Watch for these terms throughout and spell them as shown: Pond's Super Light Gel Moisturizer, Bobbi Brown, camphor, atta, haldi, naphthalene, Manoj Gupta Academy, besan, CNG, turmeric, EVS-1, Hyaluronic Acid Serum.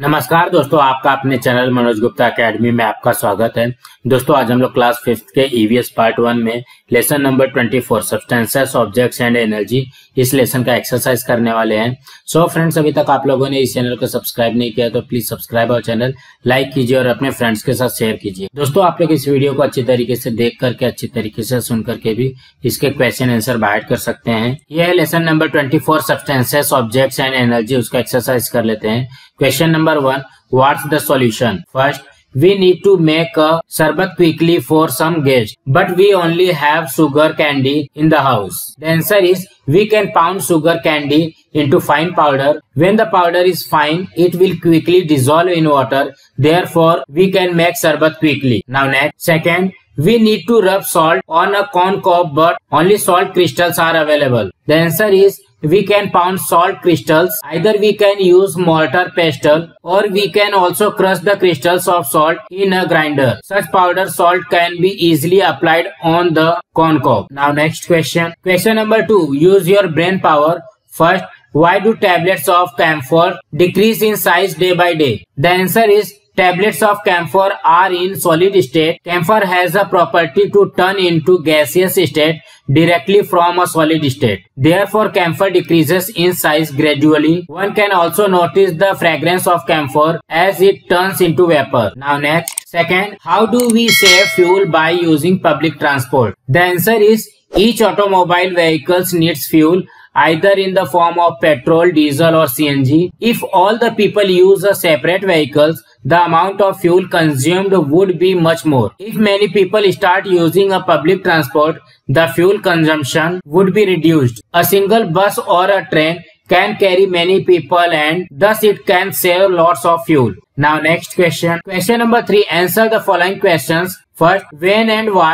नमस्कार दोस्तों, आपका अपने चैनल मनोज गुप्ता एकेडमी में आपका स्वागत है। दोस्तों, आज हम लोग क्लास 5th के EVS पार्ट 1 में lesson number 24 substances, objects and energy इस लेसन का एक्सरसाइज करने वाले हैं। सो फ्रेंड्स, अभी तक आप लोगों ने इस चैनल को सब्सक्राइब नहीं किया तो प्लीज सब्सक्राइब और चैनल लाइक कीजिए और अपने फ्रेंड्स के साथ शेयर कीजिए। दोस्तों, आप लोग इस वीडियो को अच्छी तरीके से देख करके, अच्छी तरीके से सुन करके भी इसके क्वेश्चन आंसर बाहर कर सकते हैं। यह है lesson number 24 substances, objects and energy, उसका एक्सरसाइज कर लेते हैं। Question number 1, what's the solution? First, we need to make a sherbet quickly for some guests, but we only have sugar candy in the house. The answer is we can pound sugar candy into fine powder. When the powder is fine, it will quickly dissolve in water. Therefore, we can make sherbet quickly. Now next, second, we need to rub salt on a corn cob, but only salt crystals are available. The answer is we can pound salt crystals. Either we can use mortar pestle or we can also crush the crystals of salt in a grinder. Such powder salt can be easily applied on the corn cob. Now next question. Question number 2. Use your brain power. First, why do tablets of camphor decrease in size day by day? The answer is tablets of camphor are in solid state. Camphor has a property to turn into gaseous state directly from a solid state. Therefore, camphor decreases in size gradually. One can also notice the fragrance of camphor as it turns into vapor. Now next, second, how do we save fuel by using public transport? The answer is each automobile vehicles needs fuel, either in the form of petrol, diesel or CNG. If all the people use a separate vehicles, the amount of fuel consumed would be much more. If many people start using a public transport, the fuel consumption would be reduced. A single bus or a train can carry many people and thus it can save lots of fuel. Now next question. Question number 3. Answer the following questions. First, when and why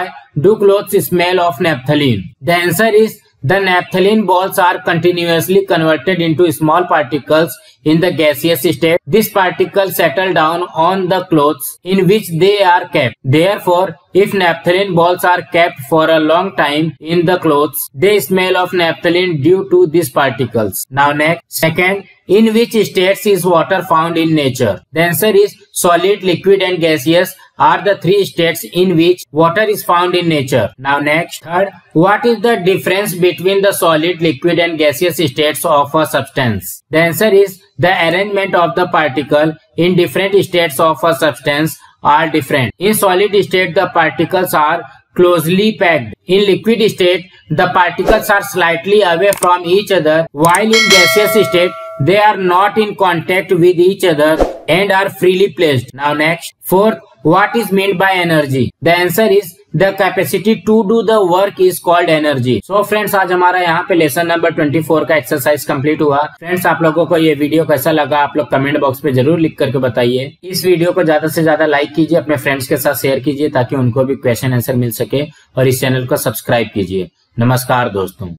do clothes smell of naphthalene? The answer is the naphthalene balls are continuously converted into small particles in the gaseous state. These particles settle down on the clothes in which they are kept. Therefore, if naphthalene balls are kept for a long time in the clothes, they smell of naphthalene due to these particles. Now next, second, in which states is water found in nature? The answer is solid, liquid and gaseous are the three states in which water is found in nature. Now next, third, what is the difference between the solid, liquid and gaseous states of a substance? The answer is the arrangement of the particle in different states of a substance are different. In solid state, the particles are closely packed. In liquid state, the particles are slightly away from each other, while in gaseous state, they are not in contact with each other and are freely placed. Now next, fourth, what is meant by energy? The answer is the capacity to do the work is called energy. So friends, आज हमारा यहाँ पे lesson number 24 का exercise complete हुआ। Friends, आप लोगों को ये वीडियो कैसा लगा आप लोग कमेंट बॉक्स में जरूर लिख करके बताइए। इस वीडियो को ज्यादा से ज्यादा लाइक कीजिए, अपने फ्रेंड्स के साथ शेयर कीजिए ताकि उनको भी क्वेश्चन आंसर मिल सके और इस चैनल को सब्सक्राइब कीजिए। नमस्कार दोस्तों।